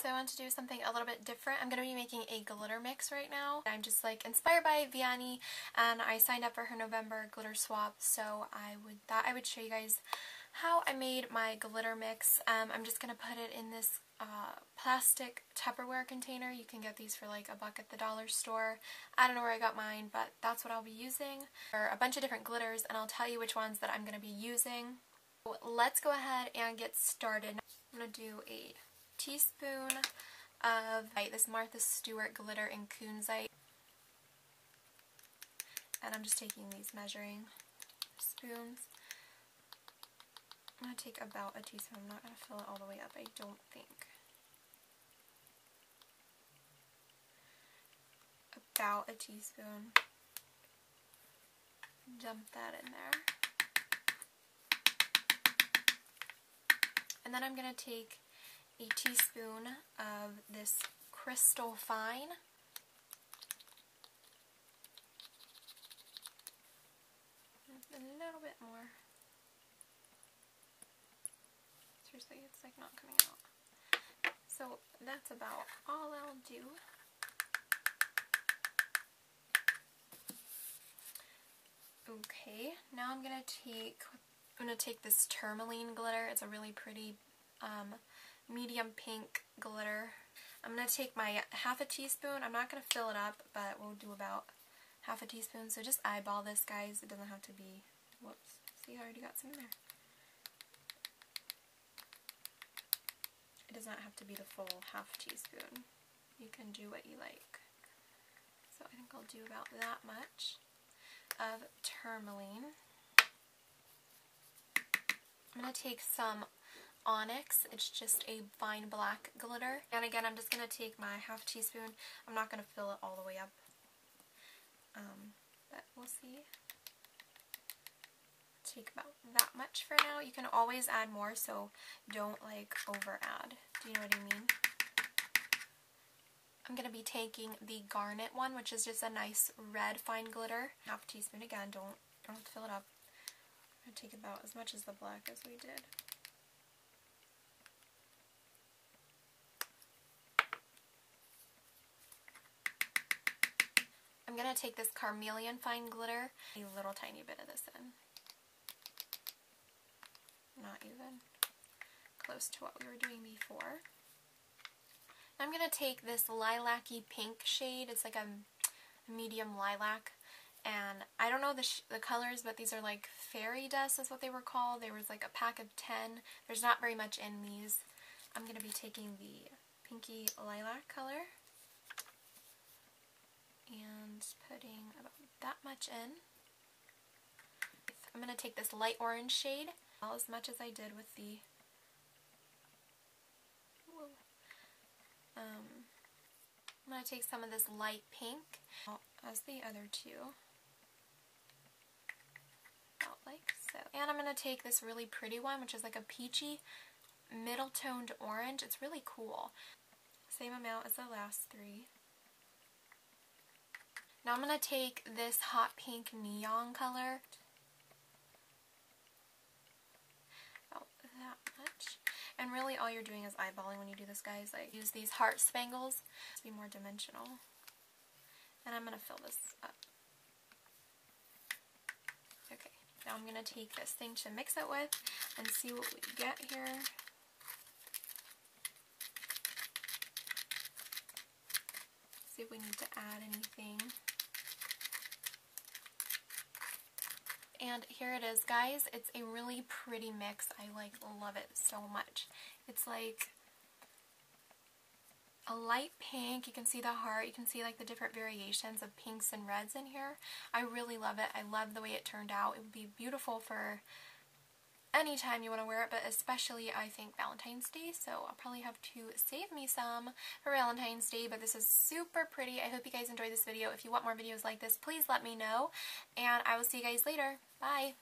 so I wanted to do something a little bit different. I'm going to be making a glitter mix right now. I'm just like inspired by Vianney, and I signed up for her November glitter swap, so I thought I would show you guys how I made my glitter mix. I'm just going to put it in this plastic Tupperware container. You can get these for like $1 at the dollar store. I don't know where I got mine, but that's what I'll be using. There are a bunch of different glitters, and I'll tell you which ones that I'm going to be using. So let's go ahead and get started. I'm going to do a teaspoon of this Martha Stewart glitter in Kunzite. And I'm just taking these measuring spoons. I'm going to take about a teaspoon. I'm not going to fill it all the way up, I don't think. About a teaspoon. Dump that in there. And then I'm going to take a teaspoon of this Crystal Fine. A little bit more. Seriously, it's like not coming out. So that's about all I'll do. Okay, now I'm going to take this tourmaline glitter. It's a really pretty medium pink glitter. I'm going to take my half a teaspoon. I'm not going to fill it up, but we'll do about half a teaspoon. So just eyeball this, guys. It doesn't have to be, whoops, see, I already got some in there. It does not have to be the full half teaspoon. You can do what you like. So I think I'll do about that much of tourmaline. I'm going to take some Onyx. It's just a fine black glitter. And again, I'm just going to take my half teaspoon. I'm not going to fill it all the way up. But we'll see. Take about that much for now. You can always add more, so don't like over add. Do you know what I mean? I'm going to be taking the garnet one, which is just a nice red fine glitter. Half teaspoon again. Don't fill it up. I take about as much as the black as we did. I'm going to take this Carmelian fine glitter, a little tiny bit of this in. Not even close to what we were doing before. I'm going to take this lilac-y pink shade. It's like a medium lilac. And I don't know the colors, but these are like fairy dust is what they were called. There was like a pack of 10. There's not very much in these. I'm going to be taking the pinky lilac color and putting about that much in. I'm going to take this light orange shade, as much as I did with the I'm going to take some of this light pink, as the other two. About like so. And I'm going to take this really pretty one, which is like a peachy, middle-toned orange. It's really cool. Same amount as the last three. Now I'm going to take this hot pink neon color. About that much. And really all you're doing is eyeballing when you do this, guys. Like, use these heart spangles to be more dimensional. And I'm going to fill this up. Okay, now I'm going to take this thing to mix it with and see what we get here. See if we need to add anything. And here it is, guys. It's a really pretty mix. I like love it so much. It's like a light pink. You can see the heart. You can see like the different variations of pinks and reds in here. I really love it. I love the way it turned out. It would be beautiful for any time you want to wear it, but especially I think Valentine's Day, so I'll probably have to save me some for Valentine's Day, but this is super pretty. I hope you guys enjoyed this video. If you want more videos like this, please let me know, and I will see you guys later. Bye!